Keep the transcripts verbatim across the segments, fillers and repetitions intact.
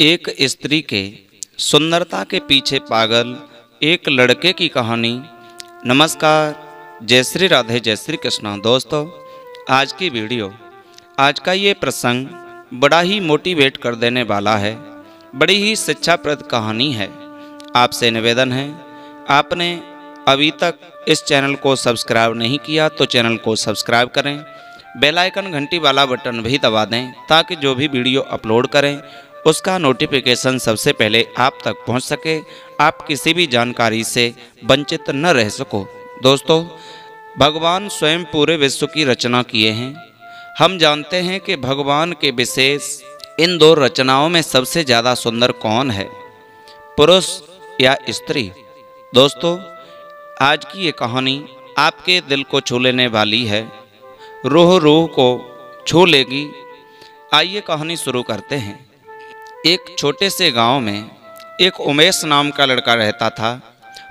एक स्त्री के सुंदरता के पीछे पागल एक लड़के की कहानी। नमस्कार, जय श्री राधे, जय श्री कृष्णा। दोस्तों, आज की वीडियो, आज का ये प्रसंग बड़ा ही मोटिवेट कर देने वाला है, बड़ी ही शिक्षाप्रद कहानी है। आपसे निवेदन है, आपने अभी तक इस चैनल को सब्सक्राइब नहीं किया तो चैनल को सब्सक्राइब करें, बेल आइकन घंटी वाला बटन भी दबा दें ताकि जो भी वीडियो अपलोड करें उसका नोटिफिकेशन सबसे पहले आप तक पहुंच सके, आप किसी भी जानकारी से वंचित न रह सको। दोस्तों, भगवान स्वयं पूरे विश्व की रचना किए हैं। हम जानते हैं कि भगवान के विशेष इन दो रचनाओं में सबसे ज़्यादा सुंदर कौन है, पुरुष या स्त्री। दोस्तों, आज की ये कहानी आपके दिल को छू लेने वाली है, रूह रूह को छू लेगी। आइए कहानी शुरू करते हैं। एक छोटे से गांव में एक उमेश नाम का लड़का रहता था।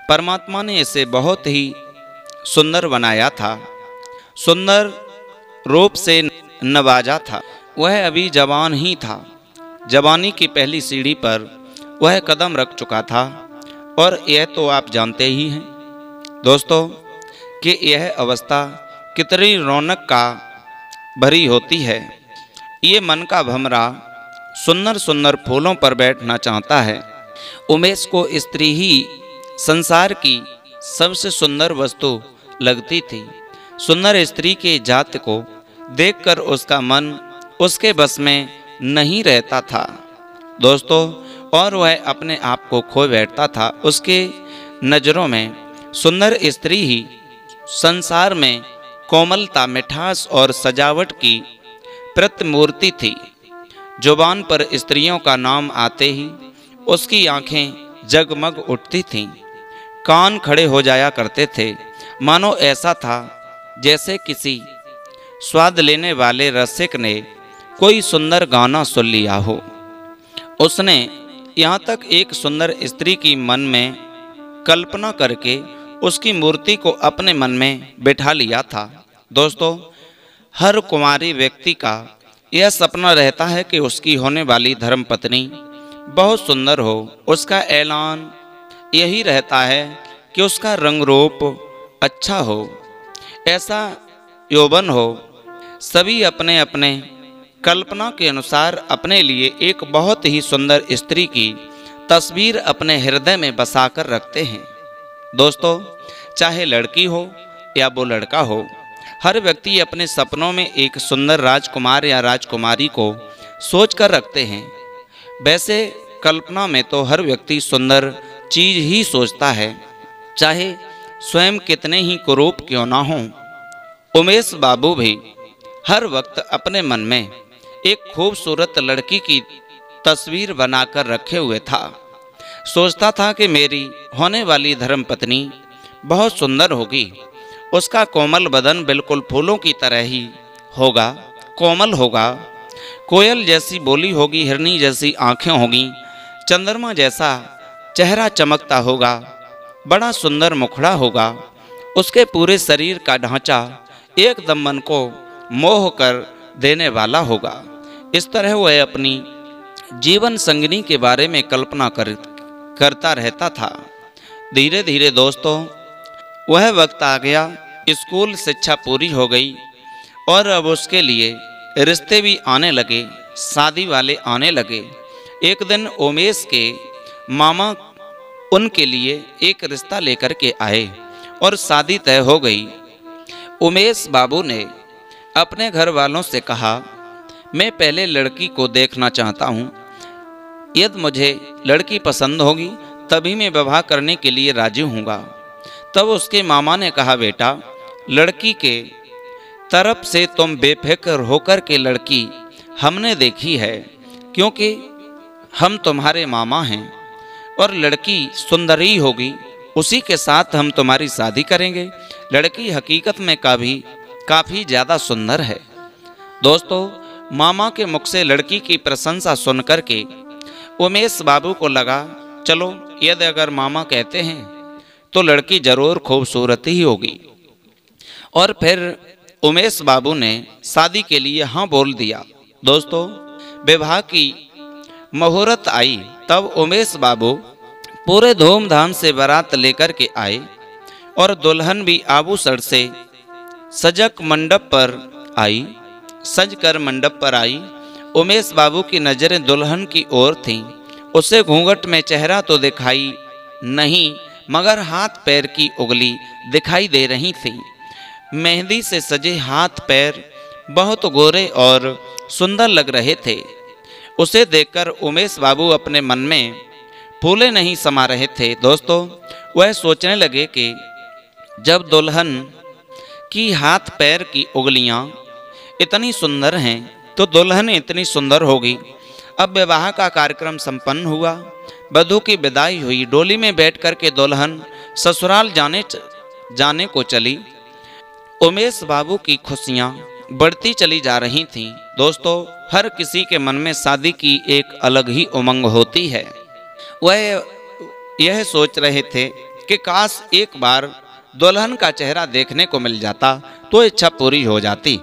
परमात्मा ने इसे बहुत ही सुंदर बनाया था, सुंदर रूप से नवाजा था। वह अभी जवान ही था, जवानी की पहली सीढ़ी पर वह कदम रख चुका था, और यह तो आप जानते ही हैं दोस्तों कि यह अवस्था कितनी रौनक का भरी होती है। ये मन का भमरा सुंदर सुंदर फूलों पर बैठना चाहता है। उमेश को स्त्री ही संसार की सबसे सुंदर वस्तु लगती थी। सुंदर स्त्री के जात को देखकर उसका मन उसके बस में नहीं रहता था दोस्तों, और वह अपने आप को खो बैठता था। उसके नज़रों में सुंदर स्त्री ही संसार में कोमलता, मिठास और सजावट की प्रतिमूर्ति थी। जुबान पर स्त्रियों का नाम आते ही उसकी आंखें जगमग उठती थीं, कान खड़े हो जाया करते थे, मानो ऐसा था जैसे किसी स्वाद लेने वाले रसिक ने कोई सुंदर गाना सुन लिया हो। उसने यहाँ तक एक सुंदर स्त्री की मन में कल्पना करके उसकी मूर्ति को अपने मन में बिठा लिया था। दोस्तों, हर कुमारी व्यक्ति का यह सपना रहता है कि उसकी होने वाली धर्मपत्नी बहुत सुंदर हो। उसका ऐलान यही रहता है कि उसका रंग रूप अच्छा हो, ऐसा यौवन हो। सभी अपने अपने कल्पना के अनुसार अपने लिए एक बहुत ही सुंदर स्त्री की तस्वीर अपने हृदय में बसा कर रखते हैं। दोस्तों, चाहे लड़की हो या वो लड़का हो, हर व्यक्ति अपने सपनों में एक सुंदर राजकुमार या राजकुमारी को सोच कर रखते हैं। वैसे कल्पना में तो हर व्यक्ति सुंदर चीज़ ही सोचता है, चाहे स्वयं कितने ही कुरूप क्यों ना हों। उमेश बाबू भी हर वक्त अपने मन में एक खूबसूरत लड़की की तस्वीर बनाकर रखे हुए था। सोचता था कि मेरी होने वाली धर्मपत्नी बहुत सुंदर होगी, उसका कोमल बदन बिल्कुल फूलों की तरह ही होगा, कोमल होगा, कोयल जैसी बोली होगी, हिरनी जैसी आंखें होगी, चंद्रमा जैसा चेहरा चमकता होगा, बड़ा सुंदर मुखड़ा होगा, उसके पूरे शरीर का ढांचा एकदम मन को मोह कर देने वाला होगा। इस तरह वह अपनी जीवन संगिनी के बारे में कल्पना कर करता रहता था। धीरे धीरे दोस्तों वह वक्त आ गया, स्कूल शिक्षा पूरी हो गई और अब उसके लिए रिश्ते भी आने लगे, शादी वाले आने लगे। एक दिन उमेश के मामा उनके लिए एक रिश्ता लेकर के आए और शादी तय हो गई। उमेश बाबू ने अपने घर वालों से कहा, मैं पहले लड़की को देखना चाहता हूँ, यदि मुझे लड़की पसंद होगी तभी मैं विवाह करने के लिए राजी हूँगा। तब उसके मामा ने कहा, बेटा लड़की के तरफ से तुम बेफिक्र होकर के लड़की हमने देखी है, क्योंकि हम तुम्हारे मामा हैं और लड़की सुंदर ही होगी, उसी के साथ हम तुम्हारी शादी करेंगे। लड़की हकीकत में काफ़ी काफ़ी ज़्यादा सुंदर है। दोस्तों, मामा के मुख से लड़की की प्रशंसा सुन कर के उमेश बाबू को लगा, चलो यदि अगर मामा कहते हैं तो लड़की जरूर खूबसूरत ही होगी। और फिर उमेश बाबू ने शादी के लिए हाँ बोल दिया। दोस्तों, विवाह की मुहूर्त आई, तब उमेश बाबू पूरे धूमधाम से बारात लेकर के आए और दुल्हन भी आभूषण से सजक मंडप पर आई, सजकर मंडप पर आई। उमेश बाबू की नज़रें दुल्हन की ओर थीं। उसे घूंघट में चेहरा तो दिखाई नहीं, मगर हाथ पैर की उंगली दिखाई दे रही थी। मेहंदी से सजे हाथ पैर बहुत गोरे और सुंदर लग रहे थे। उसे देखकर उमेश बाबू अपने मन में फूले नहीं समा रहे थे। दोस्तों, वह सोचने लगे कि जब दुल्हन की हाथ पैर की उंगलियां इतनी सुंदर हैं तो दुल्हन इतनी सुंदर होगी। अब विवाह का कार्यक्रम संपन्न हुआ, वधू की विदाई हुई। डोली में बैठकर के दुल्हन ससुराल जाने जाने को चली। उमेश बाबू की खुशियां बढ़ती चली जा रही थीं। दोस्तों, हर किसी के मन में शादी की एक अलग ही उमंग होती है। वह यह सोच रहे थे कि काश एक बार दुल्हन का चेहरा देखने को मिल जाता तो इच्छा पूरी हो जाती।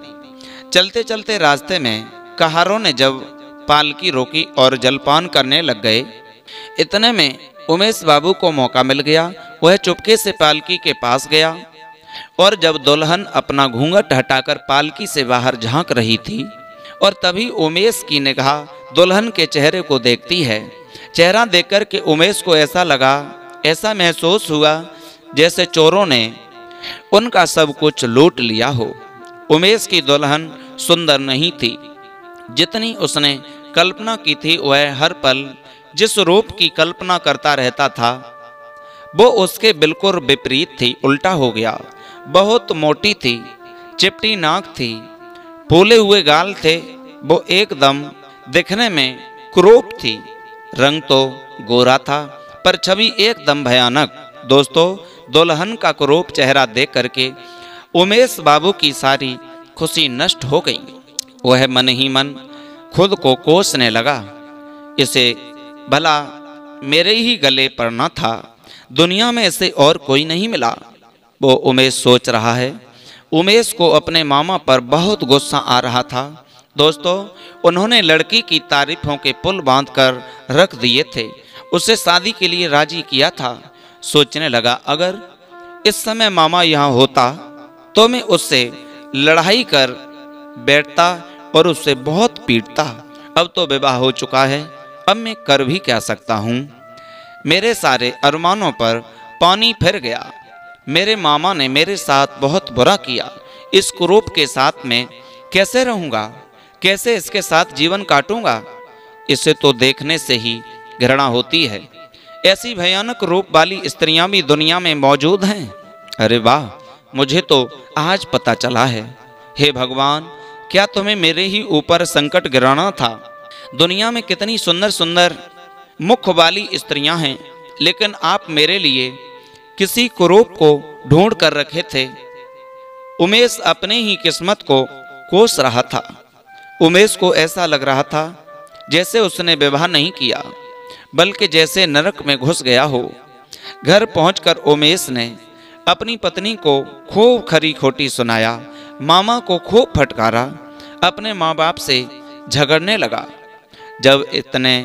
चलते चलते रास्ते में कहारों ने जब पालकी रोकी और जलपान करने लग गए, इतने में उमेश बाबू को मौका मिल गया। वह चुपके से पालकी के पास गया और जब दुल्हन अपना घूंघट हटाकर पालकी से बाहर झांक रही थी, और तभी उमेश की निगाह दुल्हन के चेहरे को देखती है। चेहरा देखकर के उमेश को ऐसा लगा, ऐसा महसूस हुआ जैसे चोरों ने उनका सब कुछ लूट लिया हो। उमेश की दुल्हन सुंदर नहीं थी जितनी उसने कल्पना की थी। वह हर पल जिस रूप की कल्पना करता रहता था वो उसके बिल्कुल विपरीत थी, उल्टा हो गया। बहुत मोटी थी, चिपटी नाक थी, फूले हुए गाल थे, वो एकदम दिखने में क्रूप थी। रंग तो गोरा था पर छवि एकदम भयानक। दोस्तों, दुल्हन का क्रूप चेहरा देख करके उमेश बाबू की सारी खुशी नष्ट हो गई। वह मन ही मन खुद को कोसने लगा, इसे भला मेरे ही गले पड़ना था, दुनिया में इसे और कोई नहीं मिला, वो उमेश सोच रहा है। उमेश को अपने मामा पर बहुत गुस्सा आ रहा था। दोस्तों, उन्होंने लड़की की तारीफों के पुल बांधकर रख दिए थे, उसे शादी के लिए राजी किया था। सोचने लगा, अगर इस समय मामा यहाँ होता तो मैं उससे लड़ाई कर बैठता और उससे बहुत पीटता। अब तो विवाह हो चुका है, अब मैं कर भी क्या सकता हूँ। मेरे सारे अरमानों पर पानी फिर गया। मेरे मामा ने मेरे साथ बहुत बुरा किया। इस कुरूप के साथ मैं कैसे रहूँगा, कैसे इसके साथ जीवन काटूँगा, इसे तो देखने से ही घृणा होती है। ऐसी भयानक रूप वाली स्त्रियाँ भी दुनिया में मौजूद हैं। अरे वाह, मुझे तो आज पता चला है। हे भगवान, क्या तुम्हें मेरे ही ऊपर संकट गिराना था। दुनिया में कितनी सुंदर सुंदर मुख वाली स्त्रियां हैं, लेकिन आप मेरे लिए किसी कुरूप को ढूंढ कर रखे थे। उमेश अपने ही किस्मत को कोस रहा था। उमेश को ऐसा लग रहा था जैसे उसने विवाह नहीं किया, बल्कि जैसे नरक में घुस गया हो। घर पहुंचकर उमेश ने अपनी पत्नी को खूब खरी खोटी सुनाया, मामा को खूब फटकारा, अपने माँ बाप से झगड़ने लगा। जब इतने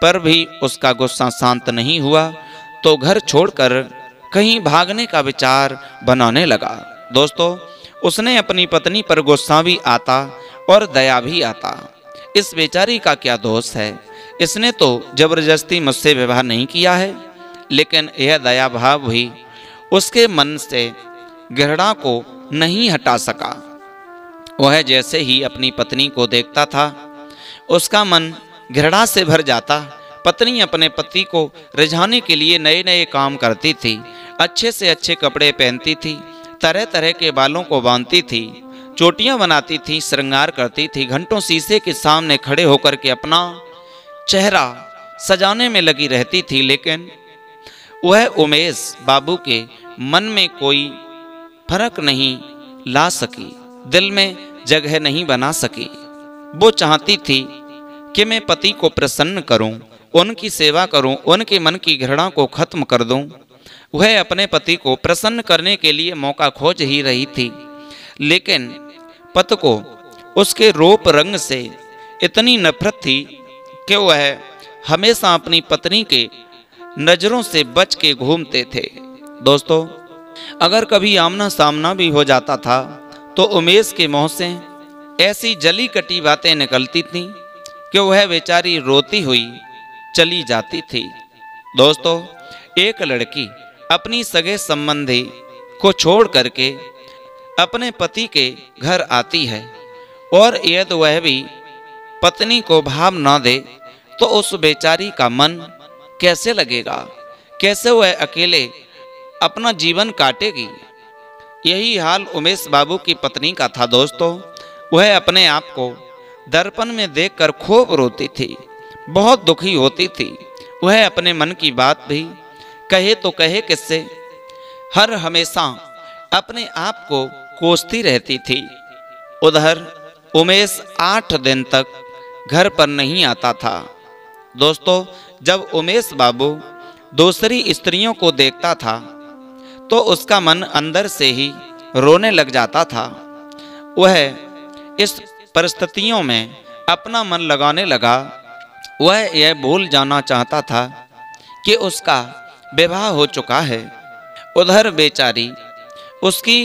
पर भी उसका गुस्सा शांत नहीं हुआ तो घर छोड़कर कहीं भागने का विचार बनाने लगा। दोस्तों, उसने अपनी पत्नी पर गुस्सा भी आता और दया भी आता। इस बेचारी का क्या दोष है, इसने तो जबरदस्ती मुझसे विवाह नहीं किया है। लेकिन यह दया भाव भी उसके मन से घृणा को नहीं हटा सका। वह जैसे ही अपनी पत्नी को देखता था उसका मन घृणा से भर जाता। पत्नी अपने पति को रिझाने के लिए नए नए काम करती थी, अच्छे से अच्छे कपड़े पहनती थी, तरह तरह के बालों को बांधती थी, चोटियां बनाती थी, श्रृंगार करती थी, घंटों शीशे के सामने खड़े होकर के अपना चेहरा सजाने में लगी रहती थी। लेकिन वह उमेश बाबू के मन में कोई फर्क नहीं ला सकी, दिल में जगह नहीं बना सकी। वो चाहती थी कि मैं पति को प्रसन्न करूं, उनकी सेवा करूं, उनके मन की घृणा को खत्म कर दूं। वह अपने पति को प्रसन्न करने के लिए मौका खोज ही रही थी, लेकिन पति को उसके रूप रंग से इतनी नफरत थी कि वह हमेशा अपनी पत्नी के नज़रों से बच के घूमते थे। दोस्तों, अगर कभी आमना सामना भी हो जाता था तो उमेश के मुँह से ऐसी जली कटी बातें निकलती थीं कि वह बेचारी रोती हुई चली जाती थी। दोस्तों, एक लड़की अपनी सगे संबंधी को छोड़ करके अपने पति के घर आती है और यदि वह भी पत्नी को भाव ना दे तो उस बेचारी का मन कैसे लगेगा, कैसे वह अकेले अपना जीवन काटेगी। यही हाल उमेश बाबू की पत्नी का था। दोस्तों, वह अपने आप को दर्पण में देखकर खूब रोती थी, बहुत दुखी होती थी। वह अपने मन की बात भी कहे तो कहे किससे, हर हमेशा अपने आप को कोसती रहती थी। उधर उमेश आठ दिन तक घर पर नहीं आता था। दोस्तों, जब उमेश बाबू दूसरी स्त्रियों को देखता था तो उसका मन अंदर से ही रोने लग जाता था। वह इस परिस्थितियों में अपना मन लगाने लगा। वह यह भूल जाना चाहता था कि उसका विवाह हो चुका है। उधर बेचारी उसकी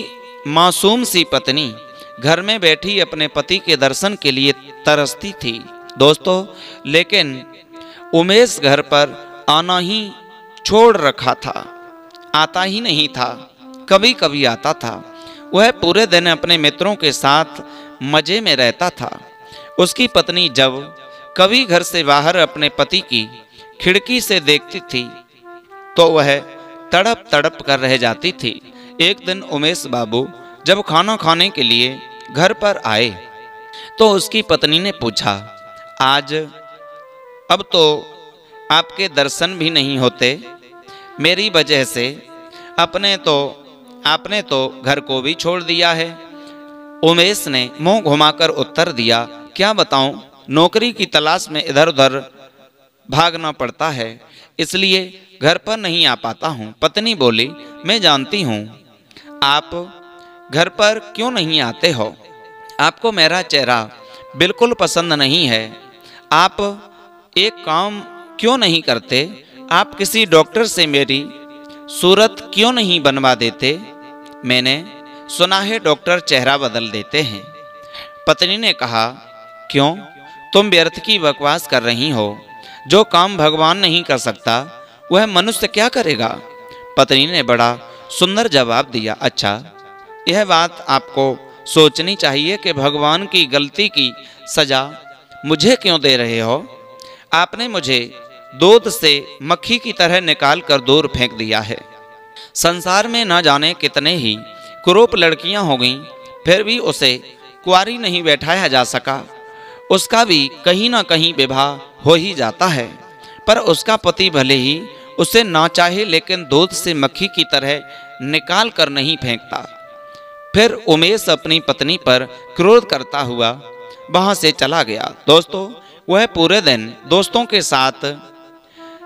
मासूम सी पत्नी घर में बैठी अपने पति के दर्शन के लिए तरसती थी। दोस्तों, लेकिन उमेश घर पर आना ही छोड़ रखा था, आता ही नहीं था। कभी कभी आता था। वह पूरे दिन अपने मित्रों के साथ मज़े में रहता था। उसकी पत्नी जब कभी घर से बाहर अपने पति की खिड़की से देखती थी तो वह तड़प तड़प कर रह जाती थी। एक दिन उमेश बाबू जब खाना खाने के लिए घर पर आए तो उसकी पत्नी ने पूछा, आज अब तो आपके दर्शन भी नहीं होते, मेरी वजह से अपने तो आपने तो घर को भी छोड़ दिया है। उमेश ने मुंह घुमाकर उत्तर दिया, क्या बताऊं, नौकरी की तलाश में इधर उधर भागना पड़ता है, इसलिए घर पर नहीं आ पाता हूं। पत्नी बोली, मैं जानती हूं आप घर पर क्यों नहीं आते हो, आपको मेरा चेहरा बिल्कुल पसंद नहीं है। आप एक काम क्यों नहीं करते, आप किसी डॉक्टर से मेरी सूरत क्यों नहीं बनवा देते, मैंने सुना है डॉक्टर चेहरा बदल देते हैं। पत्नी ने कहा, क्यों, तुम व्यर्थ की बकवास कर रही हो, जो काम भगवान नहीं कर सकता वह मनुष्य क्या करेगा। पत्नी ने बड़ा सुंदर जवाब दिया, अच्छा, यह बात आपको सोचनी चाहिए कि भगवान की गलती की सज़ा मुझे क्यों दे रहे हो, आपने मुझे दूध से मक्खी की तरह निकाल कर दूर फेंक दिया है। संसार में ना जाने कितने ही कुरूप लड़कियां हो गईं, फिर भी उसे कुंवारी नहीं बैठाया जा सका। उसका भी कहीं ना कहीं विवाह हो ही जाता है, पर उसका पति भले ही उसे ना चाहे लेकिन दूध से मक्खी की तरह निकाल कर नहीं फेंकता। फिर उमेश अपनी पत्नी पर क्रोध करता हुआ वहाँ से चला गया। दोस्तों, वह पूरे दिन दोस्तों के साथ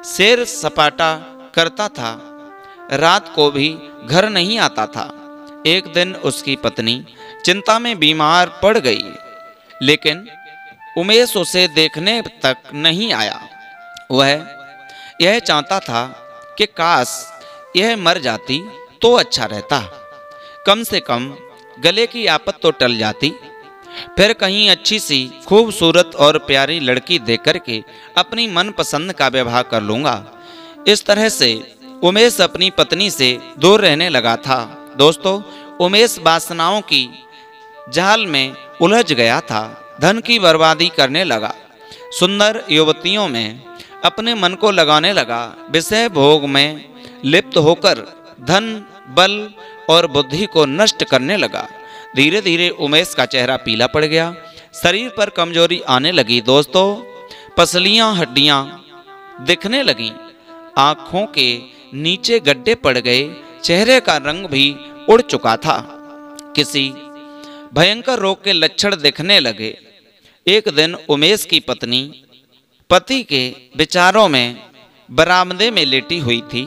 सैर सपाटा करता था, रात को भी घर नहीं आता था। एक दिन उसकी पत्नी चिंता में बीमार पड़ गई, लेकिन उमेश उसे देखने तक नहीं आया। वह यह चाहता था कि काश यह मर जाती तो अच्छा रहता, कम से कम गले की आफत तो टल जाती, फिर कहीं अच्छी सी खूबसूरत और प्यारी लड़की देख करके अपनी मनपसंद का विवाह कर लूँगा। इस तरह से उमेश अपनी पत्नी से दूर रहने लगा था। दोस्तों, उमेश वासनाओं की जाल में उलझ गया था, धन की बर्बादी करने लगा, सुंदर युवतियों में अपने मन को लगाने लगा, विषय भोग में लिप्त होकर धन, बल और बुद्धि को नष्ट करने लगा। धीरे धीरे उमेश का चेहरा पीला पड़ गया, शरीर पर कमजोरी आने लगी। दोस्तों, पसलियां, हड्डियां दिखने लगीं, आँखों के नीचे गड्ढे पड़ गए, चेहरे का रंग भी उड़ चुका था, किसी भयंकर रोग के लक्षण दिखने लगे। एक दिन उमेश की पत्नी पति के विचारों में बरामदे में लेटी हुई थी।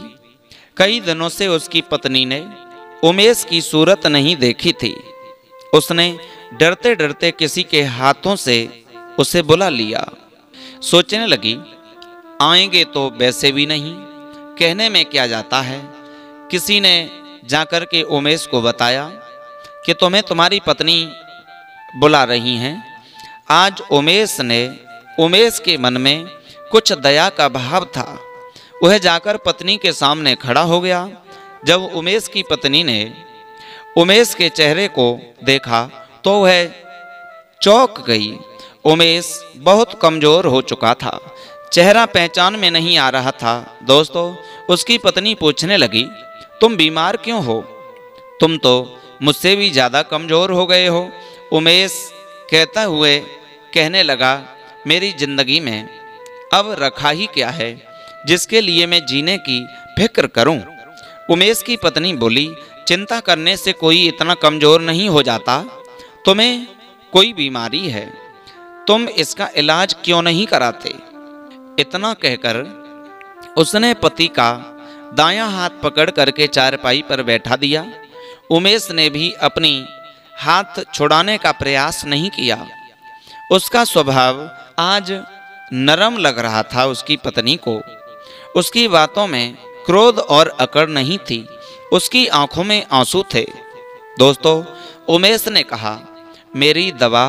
कई दिनों से उसकी पत्नी ने उमेश की सूरत नहीं देखी थी। उसने डरते डरते किसी के हाथों से उसे बुला लिया। सोचने लगी, आएंगे तो वैसे भी नहीं। कहने में क्या जाता है, किसी ने जाकर के उमेश को बताया कि तुम्हें तुम्हारी पत्नी बुला रही हैं। आज उमेश ने उमेश के मन में कुछ दया का भाव था, वह जाकर पत्नी के सामने खड़ा हो गया। जब उमेश की पत्नी ने उमेश के चेहरे को देखा तो वह चौंक गई। उमेश बहुत कमज़ोर हो चुका था, चेहरा पहचान में नहीं आ रहा था। दोस्तों, उसकी पत्नी पूछने लगी, तुम बीमार क्यों हो? तुम तो मुझसे भी ज़्यादा कमज़ोर हो गए हो। उमेश कहता हुए कहने लगा, मेरी ज़िंदगी में अब रखा ही क्या है जिसके लिए मैं जीने की फिक्र करूं। उमेश की पत्नी बोली, चिंता करने से कोई इतना कमज़ोर नहीं हो जाता। तुम्हें कोई बीमारी है, तुम इसका इलाज क्यों नहीं कराते? इतना कहकर उसने पति का दायां हाथ पकड़ करके चारपाई पर बैठा दिया। उमेश ने भी अपनी हाथ छुड़ाने का प्रयास नहीं किया। उसका स्वभाव आज नरम लग रहा था। उसकी पत्नी को उसकी बातों में क्रोध और अकड़ नहीं थी, उसकी आंखों में आंसू थे। दोस्तों, उमेश ने कहा, मेरी दवा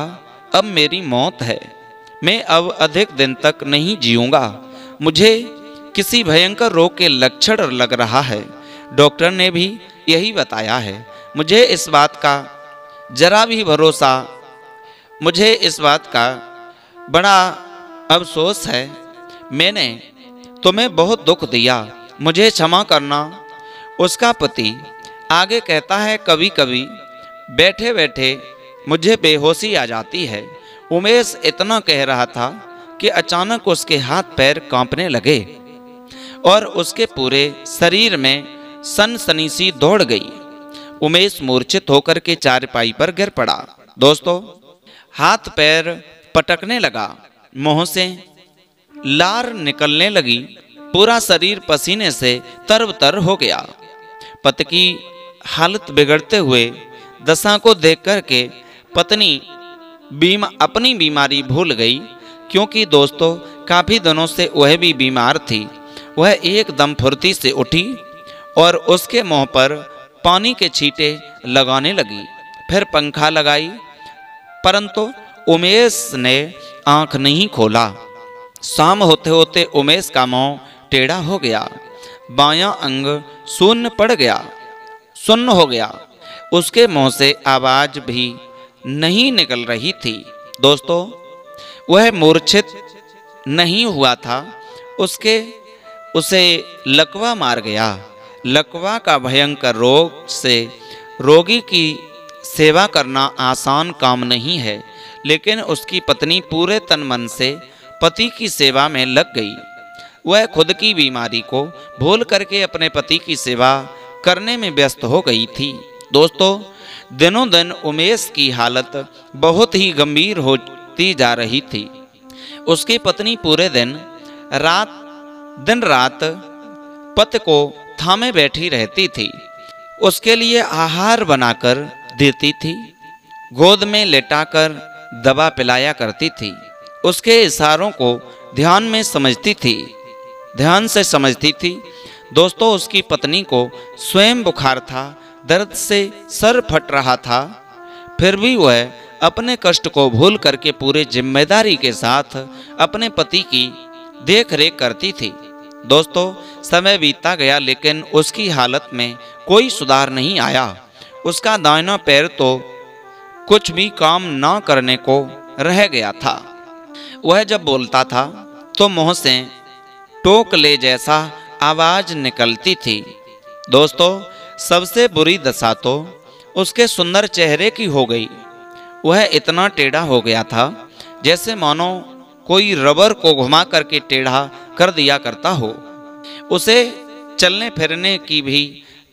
अब मेरी मौत है, मैं अब अधिक दिन तक नहीं जीऊँगा। मुझे किसी भयंकर रोग के लक्षण लग रहा है, डॉक्टर ने भी यही बताया है। मुझे इस बात का जरा भी भरोसा मुझे इस बात का बड़ा अफसोस है, मैंने तुम्हें बहुत दुख दिया, मुझे क्षमा करना। उसका पति आगे कहता है, कभी कभी बैठे बैठे मुझे बेहोशी आ जाती है। उमेश इतना कह रहा था कि अचानक उसके हाथ पैर कांपने लगे और उसके पूरे शरीर में सनसनी सी दौड़ गई। उमेश मूर्छित होकर के चारपाई पर गिर पड़ा। दोस्तों, हाथ पैर पटकने लगा, मुंह से लार निकलने लगी, पूरा शरीर पसीने से तरबतर हो गया। पति की हालत बिगड़ते हुए दशा को देख करके पत्नी बीमा अपनी बीमारी भूल गई, क्योंकि दोस्तों काफ़ी दिनों से वह भी बीमार थी। वह एकदम फुर्ती से उठी और उसके मुंह पर पानी के छींटे लगाने लगी, फिर पंखा लगाई, परंतु उमेश ने आंख नहीं खोला। शाम होते होते उमेश का मुंह टेढ़ा हो गया, बायां अंग शून्य पड़ गया, शून्य हो गया। उसके मुंह से आवाज़ भी नहीं निकल रही थी। दोस्तों, वह मूर्छित नहीं हुआ था, उसके उसे लकवा मार गया। लकवा का भयंकर रोग से रोगी की सेवा करना आसान काम नहीं है, लेकिन उसकी पत्नी पूरे तन मन से पति की सेवा में लग गई। वह खुद की बीमारी को भूल करके अपने पति की सेवा करने में व्यस्त हो गई थी। दोस्तों, दिनों दिन उमेश की हालत बहुत ही गंभीर होती जा रही थी। उसकी पत्नी पूरे दिन रात दिन रात पति को थामे बैठी रहती थी, उसके लिए आहार बनाकर देती थी, गोद में लेटाकर दवा पिलाया करती थी, उसके इशारों को ध्यान में समझती थी ध्यान से समझती थी। दोस्तों, उसकी पत्नी को स्वयं बुखार था, दर्द से सर फट रहा था, फिर भी वह अपने कष्ट को भूल करके पूरे जिम्मेदारी के साथ अपने पति की देख रेख करती थी। दोस्तों, समय बीता गया, लेकिन उसकी हालत में कोई सुधार नहीं आया। उसका दाहिना पैर तो कुछ भी काम ना करने को रह गया था। वह जब बोलता था तो मुंह से टोकले जैसा आवाज़ निकलती थी। दोस्तों, सबसे बुरी दशा तो उसके सुंदर चेहरे की हो गई। वह इतना टेढ़ा हो गया था जैसे मानो कोई रबर को घुमा करके टेढ़ा कर दिया करता हो। उसे चलने फिरने की भी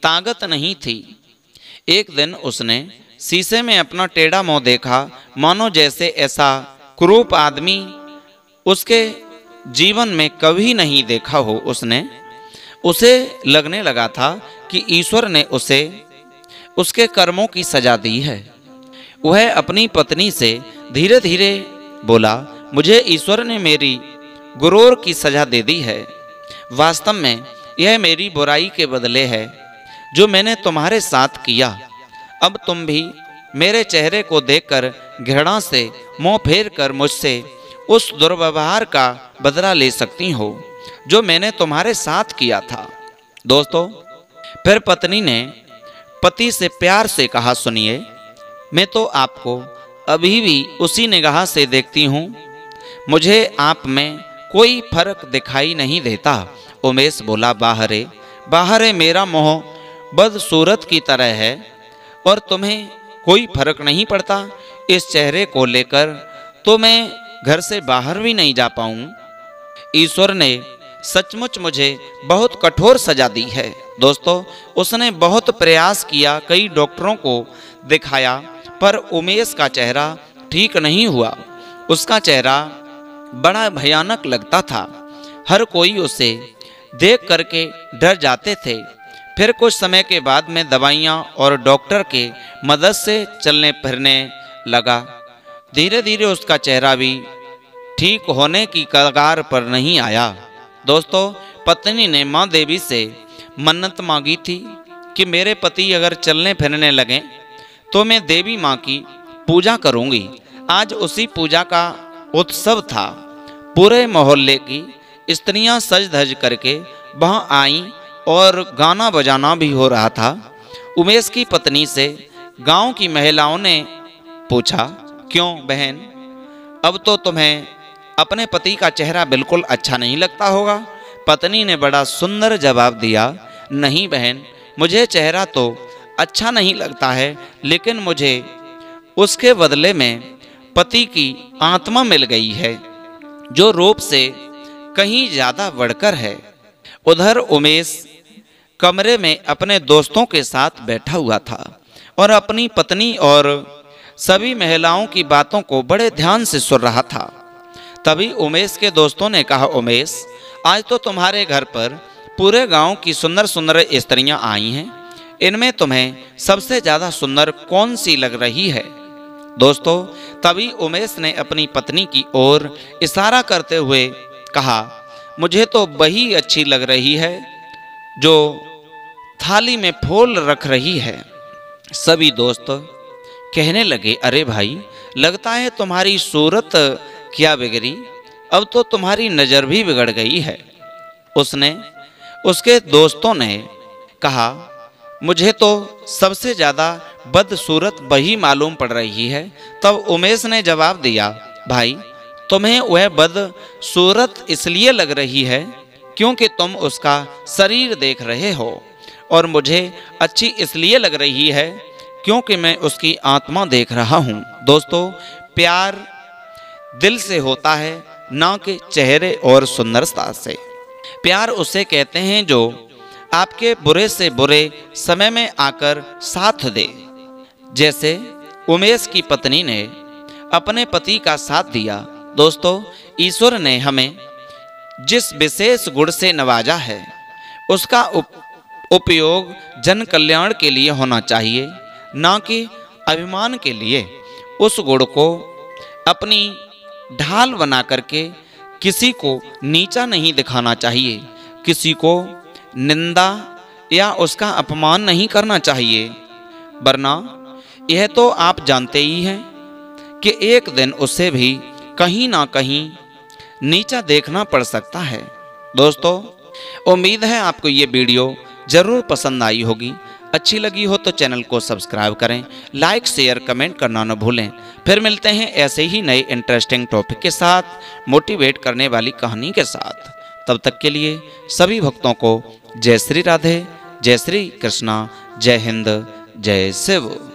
ताकत नहीं थी। एक दिन उसने शीशे में अपना टेढ़ा मुंह देखा, मानो जैसे ऐसा कुरूप आदमी उसके जीवन में कभी नहीं देखा हो। उसने उसे लगने लगा था कि ईश्वर ने उसे उसके कर्मों की सजा दी है। वह अपनी पत्नी से धीरे धीरे बोला, मुझे ईश्वर ने मेरी गुरूर की सजा दे दी है। वास्तव में यह मेरी बुराई के बदले है जो मैंने तुम्हारे साथ किया। अब तुम भी मेरे चेहरे को देखकर घृणा से मुंह फेर कर मुझसे उस दुर्व्यवहार का बदला ले सकती हो जो मैंने तुम्हारे साथ किया था। दोस्तों, फिर पत्नी ने पति से प्यार से कहा, सुनिए, मैं तो आपको अभी भी उसी निगाह से देखती हूँ, मुझे आप में कोई फर्क दिखाई नहीं देता। उमेश बोला, बाहरे बाहरे मेरा मोह बदसूरत की तरह है और तुम्हें कोई फर्क नहीं पड़ता। इस चेहरे को लेकर तो मैं घर से बाहर भी नहीं जा पाऊँ। ईश्वर ने सचमुच मुझे बहुत कठोर सजा दी है। दोस्तों, उसने बहुत प्रयास किया, कई डॉक्टरों को दिखाया, पर उमेश का चेहरा ठीक नहीं हुआ। उसका चेहरा बड़ा भयानक लगता था, हर कोई उसे देख करके डर जाते थे। फिर कुछ समय के बाद में दवाइयाँ और डॉक्टर के मदद से चलने फिरने लगा। धीरे धीरे उसका चेहरा भी ठीक होने की कगार पर नहीं आया। दोस्तों, पत्नी ने माँ देवी से मन्नत मांगी थी कि मेरे पति अगर चलने फिरने लगें तो मैं देवी माँ की पूजा करूँगी। आज उसी पूजा का उत्सव था। पूरे मोहल्ले की स्त्रियाँ सज धज करके वहाँ आईं और गाना बजाना भी हो रहा था। उमेश की पत्नी से गांव की महिलाओं ने पूछा, क्यों बहन, अब तो तुम्हें अपने पति का चेहरा बिल्कुल अच्छा नहीं लगता होगा। पत्नी ने बड़ा सुंदर जवाब दिया, नहीं बहन, मुझे चेहरा तो अच्छा नहीं लगता है, लेकिन मुझे उसके बदले में पति की आत्मा मिल गई है जो रूप से कहीं ज़्यादा बढ़कर है। उधर उमेश कमरे में अपने दोस्तों के साथ बैठा हुआ था और अपनी पत्नी और सभी महिलाओं की बातों को बड़े ध्यान से सुन रहा था। तभी उमेश के दोस्तों ने कहा, उमेश, आज तो तुम्हारे घर पर पूरे गांव की सुंदर सुंदर स्त्रियां आई हैं, इनमें तुम्हें सबसे ज़्यादा सुंदर कौन सी लग रही है। दोस्तों, तभी उमेश ने अपनी पत्नी की ओर इशारा करते हुए कहा, मुझे तो वही अच्छी लग रही है जो थाली में फूल रख रही है। सभी दोस्त कहने लगे, अरे भाई, लगता है तुम्हारी सूरत क्या बिगड़ी, अब तो तुम्हारी नज़र भी बिगड़ गई है। उसने उसके दोस्तों ने कहा, मुझे तो सबसे ज़्यादा बदसूरत वही मालूम पड़ रही है। तब उमेश ने जवाब दिया, भाई, तुम्हें वह बदसूरत इसलिए लग रही है क्योंकि तुम उसका शरीर देख रहे हो, और मुझे अच्छी इसलिए लग रही है क्योंकि मैं उसकी आत्मा देख रहा हूँ। दोस्तों, प्यार दिल से होता है, ना कि चेहरे और सुंदरता से। प्यार उसे कहते हैं जो आपके बुरे से बुरे समय में आकर साथ दे। जैसे उमेश की पत्नी ने अपने पति का साथ दिया। दोस्तों, ईश्वर ने हमें जिस विशेष गुण से नवाजा है उसका उप, उपयोग जन कल्याण के लिए होना चाहिए, ना कि अभिमान के लिए। उस गुण को अपनी ढाल बना करके किसी को नीचा नहीं दिखाना चाहिए, किसी को निंदा या उसका अपमान नहीं करना चाहिए, वरना यह तो आप जानते ही हैं कि एक दिन उसे भी कहीं ना कहीं नीचा देखना पड़ सकता है। दोस्तों, उम्मीद है आपको ये वीडियो ज़रूर पसंद आई होगी। अच्छी लगी हो तो चैनल को सब्सक्राइब करें, लाइक शेयर कमेंट करना न भूलें। फिर मिलते हैं ऐसे ही नए इंटरेस्टिंग टॉपिक के साथ, मोटिवेट करने वाली कहानी के साथ। तब तक के लिए सभी भक्तों को जय श्री राधे, जय श्री कृष्णा, जय हिंद, जय शिव।